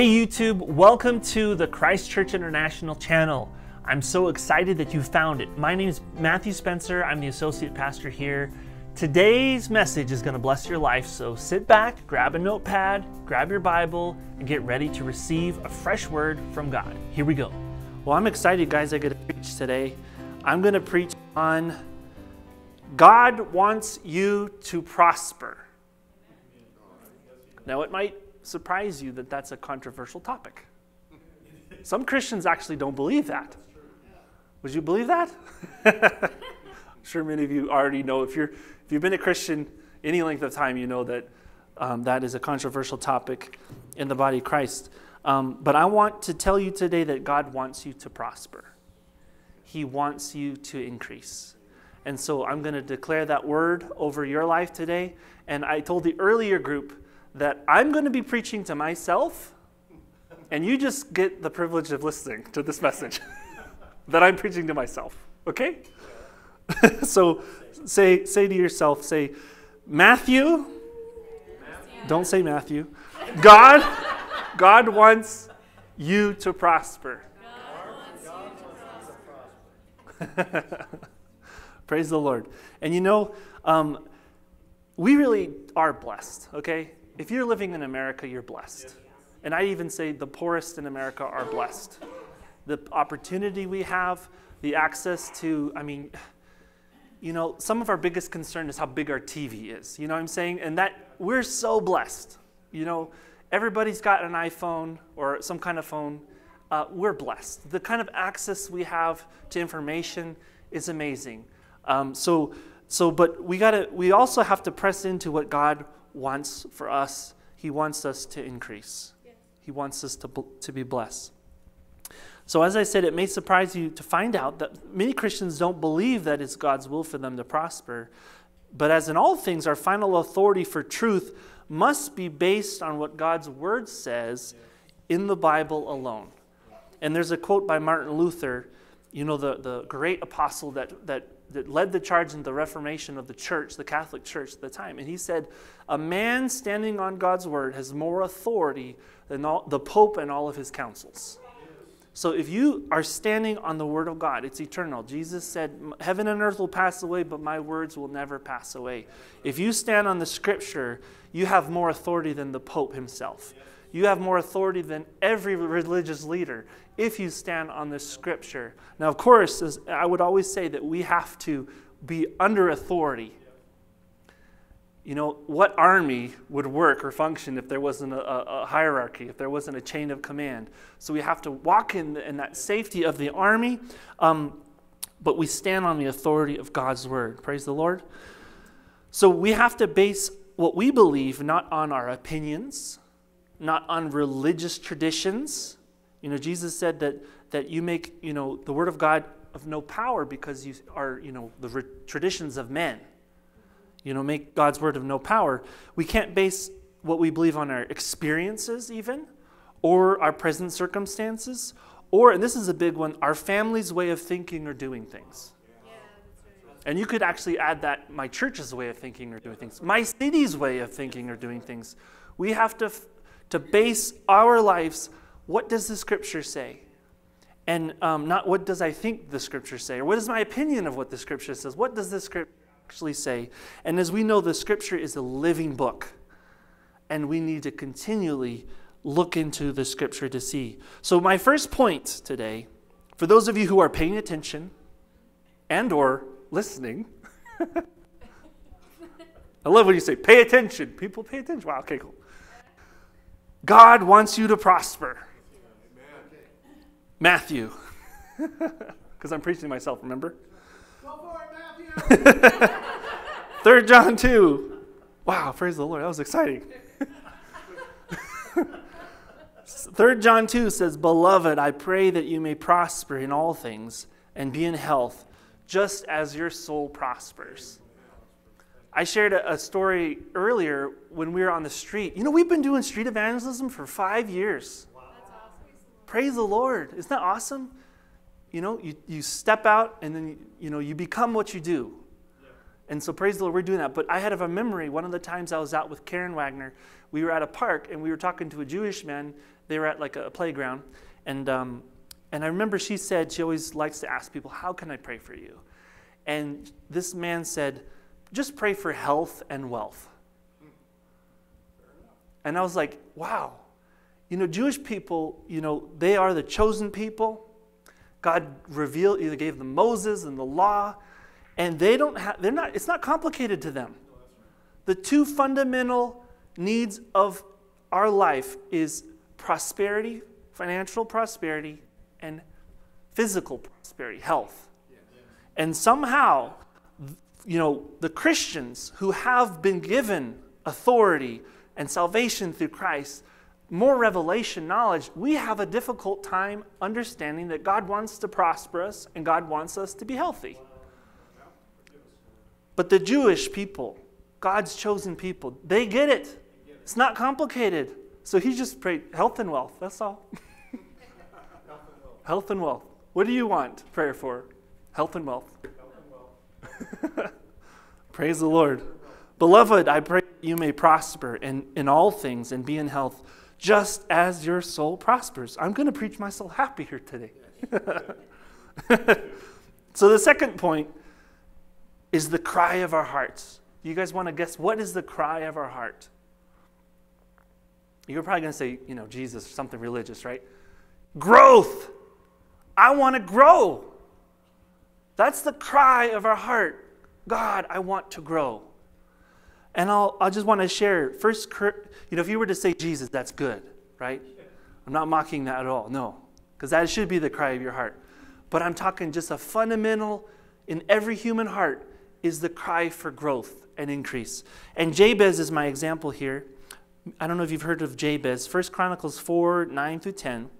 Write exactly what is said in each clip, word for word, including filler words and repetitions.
Hey YouTube, welcome to the Christ Church International channel. I'm so excited that you found it. My name is Matthew Spencer. I'm the associate pastor here. Today's message is going to bless your life, so sit back, grab a notepad, grab your Bible, and get ready to receive a fresh word from God. Here we go. Well, I'm excited, guys. I get to preach today. I'm going to preach on God wants you to prosper. Now, it might surprise you that that's a controversial topic. Some Christians actually don't believe that. Would you believe that? I'm sure many of you already know. If, you're, if you've been a Christian any length of time, you know that um, that is a controversial topic in the body of Christ. Um, but I want to tell you today that God wants you to prosper. He wants you to increase. And so I'm going to declare that word over your life today. And I told the earlier group that I'm going to be preaching to myself, and you just get the privilege of listening to this message that I'm preaching to myself, okay? So say, say to yourself, say, Matthew, Matthew. Don't say Matthew, God, God wants you to prosper. God wants you to prosper. Praise the Lord. And you know, um, we really are blessed, okay? If you're living in America, you're blessed. And I even say the poorest in America are blessed. The opportunity we have, the access to, I mean, you know, some of our biggest concern is how big our T V is. You know what I'm saying? And that we're so blessed. You know, everybody's got an iPhone or some kind of phone. Uh, we're blessed. The kind of access we have to information is amazing. Um, so, so, but we gotta. We also have to press into what God wants for us. He wants us to increase. Yes. He wants us to, to be blessed. So as I said, it may surprise you to find out that many Christians don't believe that it's God's will for them to prosper. But as in all things, our final authority for truth must be based on what God's word says in the Bible alone. And there's a quote by Martin Luther, you know, the, the great apostle that, that, that led the charge in the Reformation of the church, the Catholic Church at the time. And he said, a man standing on God's word has more authority than all, the Pope and all of his councils. So if you are standing on the word of God, it's eternal. Jesus said, heaven and earth will pass away, but my words will never pass away. If you stand on the scripture, you have more authority than the Pope himself. You have more authority than every religious leader if you stand on this scripture. Now, of course, as I would always say that we have to be under authority. You know, what army would work or function if there wasn't a, a hierarchy, if there wasn't a chain of command? So we have to walk in, in that safety of the army, um, but we stand on the authority of God's word. Praise the Lord. So we have to base what we believe not on our opinions, not on religious traditions. You know, Jesus said that, that you make, you know, the word of God of no power because you are, you know, the traditions of men. You know, make God's word of no power. We can't base what we believe on our experiences even, or our present circumstances, or, and this is a big one, our family's way of thinking or doing things. Yeah, that's right. And you could actually add that my church's way of thinking or doing things, my city's way of thinking or doing things. We have to... to base our lives, what does the scripture say? And um, not what does I think the scripture say, or what is my opinion of what the scripture says? What does the scripture actually say? And as we know, the scripture is a living book, and we need to continually look into the scripture to see. So my first point today, for those of you who are paying attention and or listening, I love when you say, pay attention. People pay attention. Wow, okay, cool. God wants you to prosper. Amen. Matthew. Because I'm preaching to myself, remember? Go for it, Matthew! Third John two. Wow, praise the Lord. That was exciting. Third John two says, beloved, I pray that you may prosper in all things and be in health, just as your soul prospers. I shared a story earlier when we were on the street. You know, we've been doing street evangelism for five years. Wow. That's awesome. Praise the Lord. Isn't that awesome? You know, you, you step out and then, you, you know, you become what you do. Yeah. And so praise the Lord, we're doing that. But I had of a memory, one of the times I was out with Karen Wagner, we were at a park and we were talking to a Jewish man. They were at like a playground. And, um, and I remember she said, she always likes to ask people, how can I pray for you? And this man said, just pray for health and wealth. And I was like, wow. You know, Jewish people, you know, they are the chosen people. God revealed, either gave them Moses and the law, and they don't have, they're not, it's not complicated to them. The two fundamental needs of our life is prosperity, financial prosperity, and physical prosperity, health. And somehow, you know, the Christians who have been given authority and salvation through Christ, more revelation knowledge, we have a difficult time understanding that God wants to prosper us and God wants us to be healthy. But the Jewish people, God's chosen people, they get it. It's not complicated. So he just prayed health and wealth, that's all. Health and wealth. What do you want prayer for? Health and wealth. Praise the Lord. Beloved, I pray that you may prosper in, in all things and be in health, just as your soul prospers. I'm going to preach my soul happy here today. So the second point is the cry of our hearts. You guys want to guess what is the cry of our heart? You're probably going to say, you know, Jesus or something religious, right? Growth. I want to grow. That's the cry of our heart. God, I want to grow. And I'll, I'll just want to share, first, you know, if you were to say Jesus, that's good, right? I'm not mocking that at all, no, because that should be the cry of your heart. But I'm talking just a fundamental, in every human heart, is the cry for growth and increase. And Jabez is my example here. I don't know if you've heard of Jabez. First Chronicles four, nine through ten.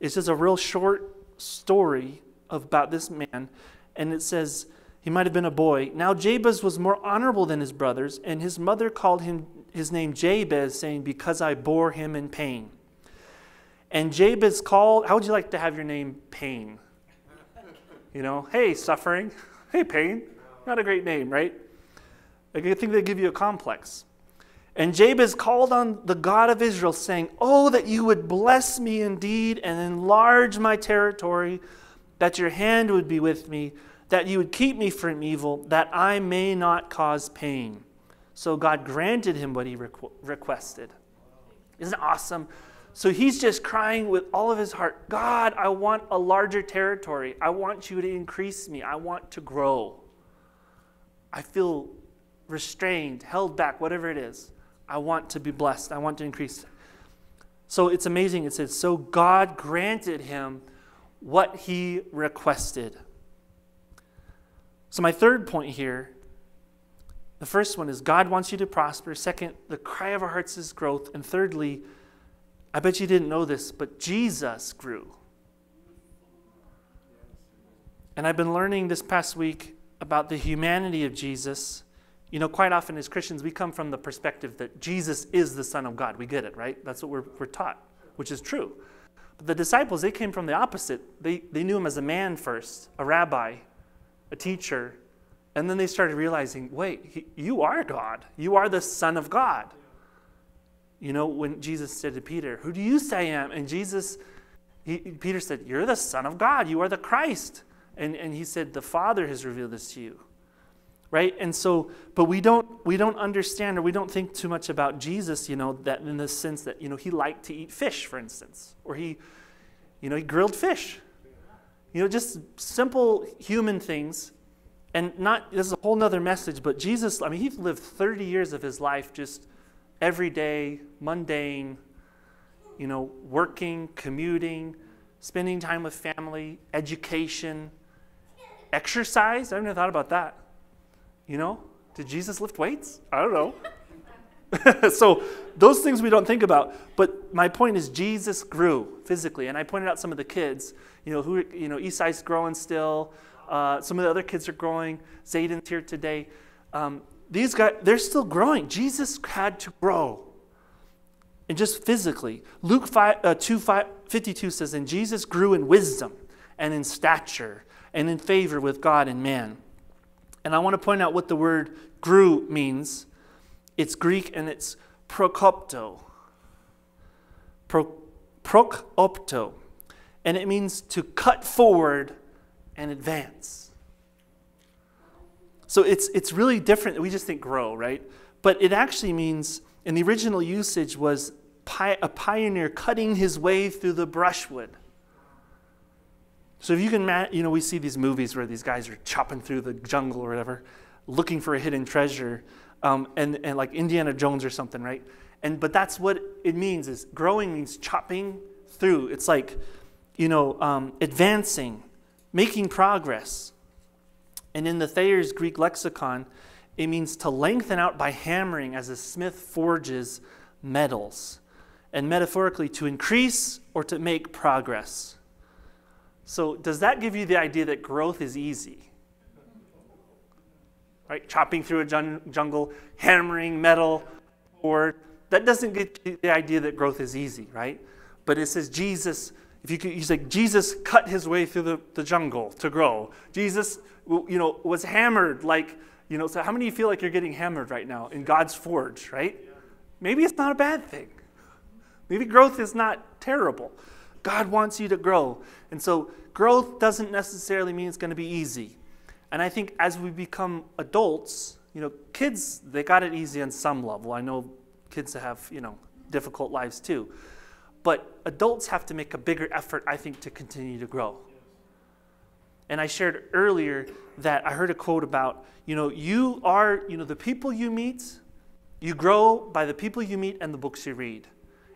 It's just a real short story about this man, and it says, he might have been a boy. Now Jabez was more honorable than his brothers, and his mother called him his name Jabez, saying, because I bore him in pain. And Jabez called, how would you like to have your name Pain? You know, hey, suffering. Hey, pain. Not a great name, right? I think they give you a complex. And Jabez called on the God of Israel, saying, oh, that you would bless me indeed and enlarge my territory, that your hand would be with me, that you would keep me from evil, that I may not cause pain. So God granted him what he requ requested. Isn't it awesome? So he's just crying with all of his heart, God, I want a larger territory. I want you to increase me. I want to grow. I feel restrained, held back, whatever it is. I want to be blessed. I want to increase. So it's amazing. It says, so God granted him what he requested. So my third point here, the first one is God wants you to prosper. Second, the cry of our hearts is growth. And thirdly, I bet you didn't know this, but Jesus grew. And I've been learning this past week about the humanity of Jesus. You know, quite often as Christians, we come from the perspective that Jesus is the Son of God. We get it, right? That's what we're, we're taught, which is true. But the disciples, they came from the opposite. They, they knew him as a man first, a rabbi, a teacher, and then they started realizing, wait, he, you are God. You are the Son of God. You know, when Jesus said to Peter, who do you say I am? And Jesus, he, Peter said, you're the Son of God. You are the Christ. And, and he said, the Father has revealed this to you. Right? And so, but we don't, we don't understand, or we don't think too much about Jesus, you know, that in the sense that, you know, he liked to eat fish, for instance, or he, you know, he grilled fish. You know, just simple human things, and not, this is a whole nother message, but Jesus, I mean, he lived thirty years of his life just everyday, mundane, you know, working, commuting, spending time with family, education, exercise. I haven't even thought about that. You know, did Jesus lift weights? I don't know. So those things we don't think about, but my point is Jesus grew physically, and I pointed out some of the kids. You know, who, you know, Esai's growing still. Uh, some of the other kids are growing. Zayden's here today. Um, these guys, they're still growing. Jesus had to grow. And just physically. Luke five, uh, two, five, fifty-two says, and Jesus grew in wisdom and in stature and in favor with God and man. And I want to point out what the word grew means. It's Greek and it's prokopto. Pro, prokopto. And it means to cut forward and advance. So it's, it's really different. We just think grow, right? But it actually means, and the original usage was pi, a pioneer cutting his way through the brushwood. So if you can, you know, we see these movies where these guys are chopping through the jungle or whatever, looking for a hidden treasure, um, and, and like Indiana Jones or something, right? And, but that's what it means, is growing means chopping through. It's like, you know, um, advancing, making progress. And in the Thayer's Greek lexicon, it means to lengthen out by hammering as a smith forges metals, and metaphorically to increase or to make progress. So does that give you the idea that growth is easy? Right? Chopping through a jun jungle, hammering metal, or that doesn't get you the idea that growth is easy, right? But it says Jesus, if you could, he's like, Jesus cut his way through the, the jungle to grow. Jesus, you know, was hammered like, you know, so how many of you feel like you're getting hammered right now in God's forge, right? Yeah. Maybe it's not a bad thing. Maybe growth is not terrible. God wants you to grow. And so growth doesn't necessarily mean it's going to be easy. And I think as we become adults, you know, kids, they got it easy on some level. I know kids have, you know, difficult lives too. But adults have to make a bigger effort, I think, to continue to grow. And I shared earlier that I heard a quote about, you know, you are, you know, the people you meet, you grow by the people you meet and the books you read.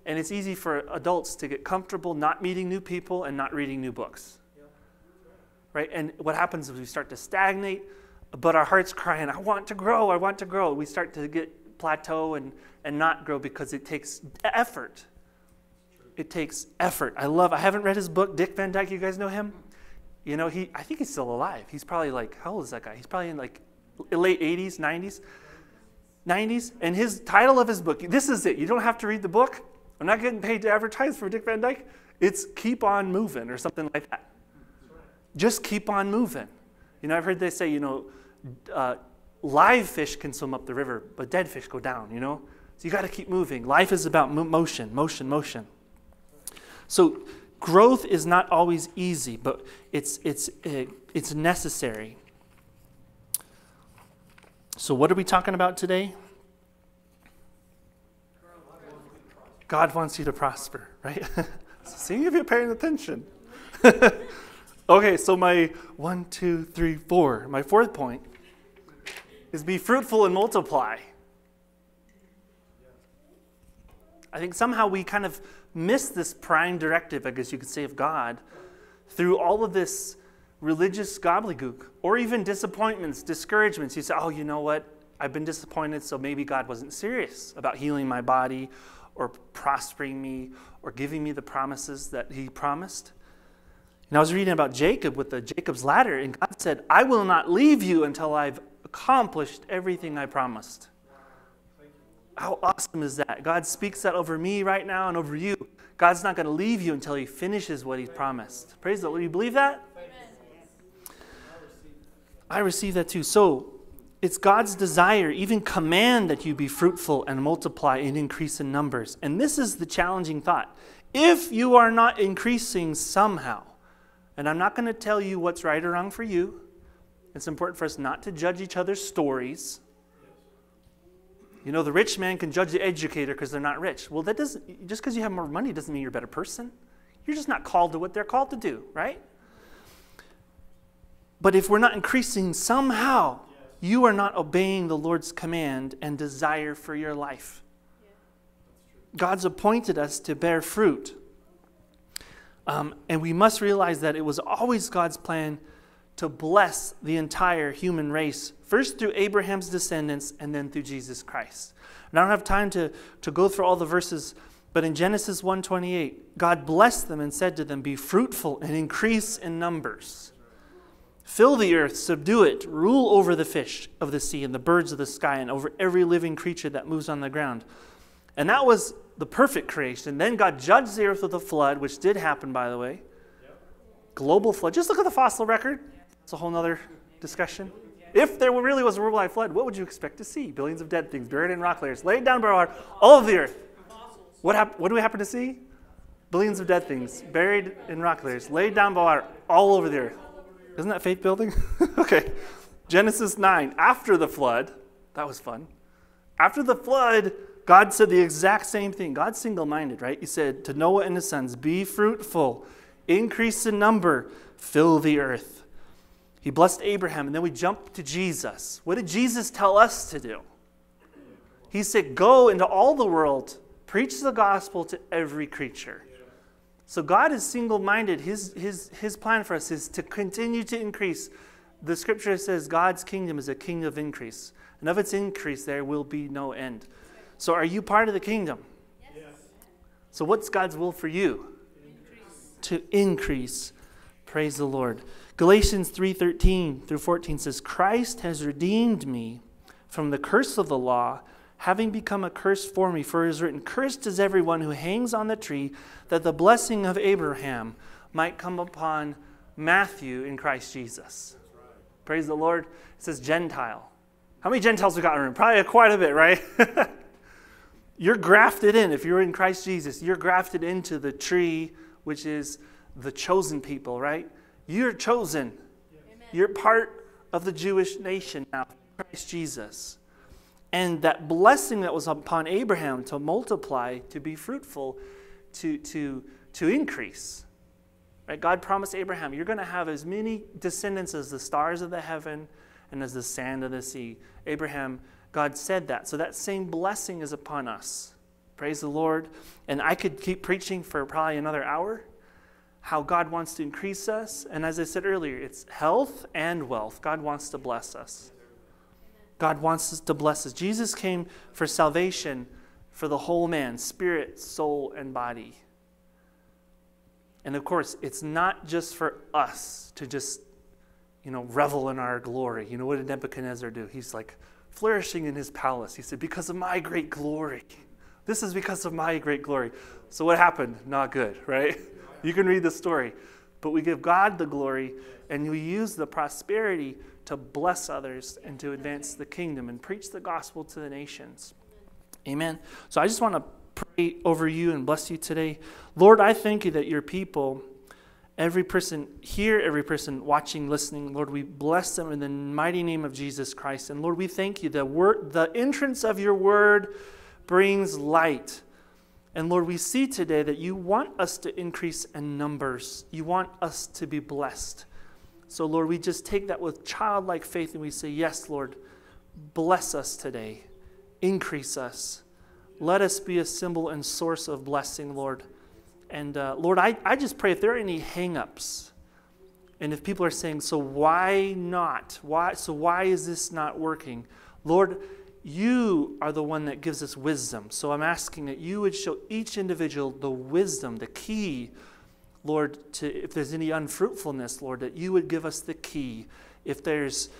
And it's easy for adults to get comfortable not meeting new people and not reading new books, right? And what happens is we start to stagnate, but our heart's crying, I want to grow, I want to grow. We start to get plateau and, and not grow because it takes effort. It takes effort. I love, I haven't read his book, Dick Van Dyke, you guys know him? You know, he, I think he's still alive. He's probably like, how old is that guy? He's probably in like late eighties, nineties, nineties. And his title of his book, this is it, you don't have to read the book. I'm not getting paid to advertise for Dick Van Dyke. It's keep on moving or something like that. Just keep on moving. You know, I've heard they say, you know, uh, live fish can swim up the river, but dead fish go down, you know? So you got to keep moving. Life is about mo motion, motion, motion. So growth is not always easy, but it's, it's, uh, it's necessary. So what are we talking about today? God wants you to prosper, right? See if you're paying attention. Okay, so my one, two, three, four, my fourth point is be fruitful and multiply. I think somehow we kind of miss this prime directive, I guess you could say, of God through all of this religious gobbledygook or even disappointments, discouragements. You say, oh, you know what? I've been disappointed, so maybe God wasn't serious about healing my body or prospering me, or giving me the promises that he promised. And I was reading about Jacob with the Jacob's ladder, and God said, I will not leave you until I've accomplished everything I promised. How awesome is that? God speaks that over me right now and over you. God's not going to leave you until he finishes what he promised. Praise the Lord. Do you believe that? Amen. I receive that too. So, it's God's desire, even command, that you be fruitful and multiply and increase in numbers. And this is the challenging thought. If you are not increasing somehow, and I'm not going to tell you what's right or wrong for you. It's important for us not to judge each other's stories. You know, the rich man can judge the educator because they're not rich. Well, that doesn't, just because you have more money doesn't mean you're a better person. You're just not called to what they're called to do, right? But if we're not increasing somehow, you are not obeying the Lord's command and desire for your life. Yeah. God's appointed us to bear fruit. Um, and we must realize that it was always God's plan to bless the entire human race, first through Abraham's descendants and then through Jesus Christ. And I don't have time to, to go through all the verses, but in Genesis one twenty-eight, God blessed them and said to them, be fruitful and increase in numbers. Fill the earth, subdue it, rule over the fish of the sea and the birds of the sky and over every living creature that moves on the ground. And that was the perfect creation. Then God judged the earth with a flood, which did happen, by the way. Yep. Global flood. Just look at the fossil record. It's a whole other discussion. If there really was a worldwide flood, what would you expect to see? Billions of dead things buried in rock layers, laid down by water, all of the earth. What, hap what do we happen to see? Billions of dead things buried in rock layers, laid down by water, all over the earth. Isn't that faith building? Okay. Genesis nine, after the flood, that was fun. After the flood, God said the exact same thing. God's single-minded, right? He said to Noah and his sons, be fruitful, increase in number, fill the earth. He blessed Abraham, and then we jump to Jesus. What did Jesus tell us to do? He said, go into all the world, preach the gospel to every creature. So God is single-minded. His, his, his plan for us is to continue to increase. The scripture says God's kingdom is a kingdom of increase. And of its increase, there will be no end. So are you part of the kingdom? Yes. So what's God's will for you? Increase. To increase. Praise the Lord. Galatians three thirteen through fourteen says, Christ has redeemed me from the curse of the law, having become a curse for me, for it is written, cursed is everyone who hangs on the tree, that the blessing of Abraham might come upon Matthew in Christ Jesus. Right. Praise the Lord. It says Gentile. How many Gentiles we got in the room? Probably quite a bit, right? You're grafted in. If you're in Christ Jesus, you're grafted into the tree, which is the chosen people, right? You're chosen. Yes. You're part of the Jewish nation now, Christ Jesus. And that blessing that was upon Abraham to multiply, to be fruitful, to, to, to increase. Right? God promised Abraham, you're going to have as many descendants as the stars of the heaven and as the sand of the sea. Abraham, God said that. So that same blessing is upon us. Praise the Lord. And I could keep preaching for probably another hour how God wants to increase us. And as I said earlier, it's health and wealth. God wants to bless us. God wants us to bless us. Jesus came for salvation for the whole man, spirit, soul, and body. And of course, it's not just for us to just, you know, revel in our glory. You know, what did Nebuchadnezzar do? He's like flourishing in his palace. He said, because of my great glory. This is because of my great glory. So what happened? Not good, right? You can read the story. But we give God the glory, and we use the prosperity to bless others and to advance the kingdom and preach the gospel to the nations. Amen. So I just want to pray over you and bless you today. Lord, I thank you that your people, every person here, every person watching, listening, Lord, we bless them in the mighty name of Jesus Christ. And Lord, we thank you that word, the entrance of your word brings light. And Lord, we see today that you want us to increase in numbers. You want us to be blessed. So, Lord, we just take that with childlike faith and we say, yes, Lord, bless us today. Increase us. Let us be a symbol and source of blessing, Lord. And, uh, Lord, I, I just pray if there are any hang-ups, and if people are saying, so why not? Why? So why is this not working? Lord, you are the one that gives us wisdom. So I'm asking that you would show each individual the wisdom, the key, Lord, to, if there's any unfruitfulness, Lord, that you would give us the key. If there's,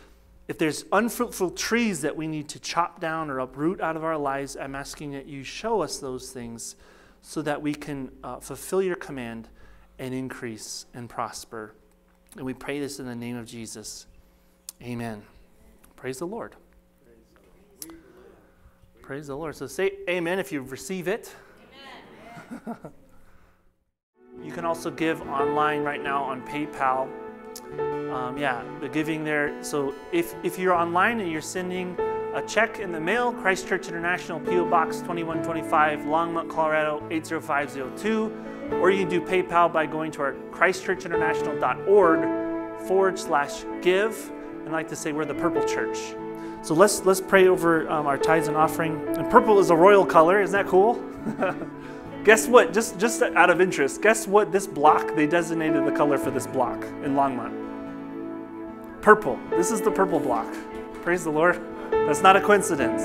if there's unfruitful trees that we need to chop down or uproot out of our lives, I'm asking that you show us those things so that we can uh, fulfill your command and increase and prosper. And we pray this in the name of Jesus. Amen. Praise the Lord. Praise the Lord. So say amen if you receive it. Amen. You can also give online right now on PayPal. Um, yeah, the giving there. So if, if you're online and you're sending a check in the mail, Christ Church International, P O Box twenty-one twenty-five, Longmont, Colorado, eight oh five oh two. Or you can do PayPal by going to our christchurchinternational.org forward slash give. And I like to say we're the purple church. So let's, let's pray over um, our tithes and offering. And purple is a royal color. Isn't that cool? Guess what? Just just out of interest, guess what this block, they designated the color for this block in Longmont. Purple. This is the purple block. Praise the Lord. That's not a coincidence.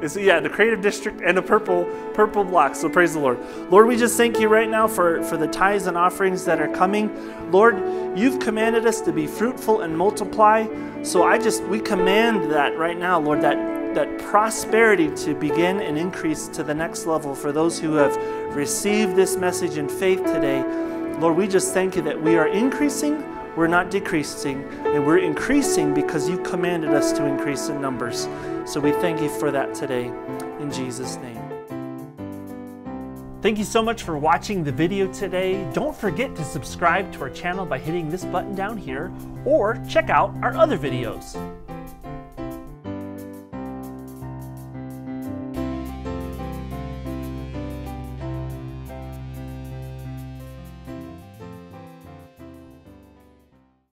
It's, yeah, the creative district and a purple purple block. So praise the Lord. Lord, we just thank you right now for, for the tithes and offerings that are coming. Lord, you've commanded us to be fruitful and multiply. So I just, we command that right now, Lord, that that prosperity to begin and increase to the next level for those who have received this message in faith today. Lord, we just thank you that we are increasing, We're not decreasing, and we're increasing because you commanded us to increase in numbers. So we thank you for that today, in Jesus' name. Thank you so much for watching the video today. Don't forget to subscribe to our channel by hitting this button down here, or check out our other videos.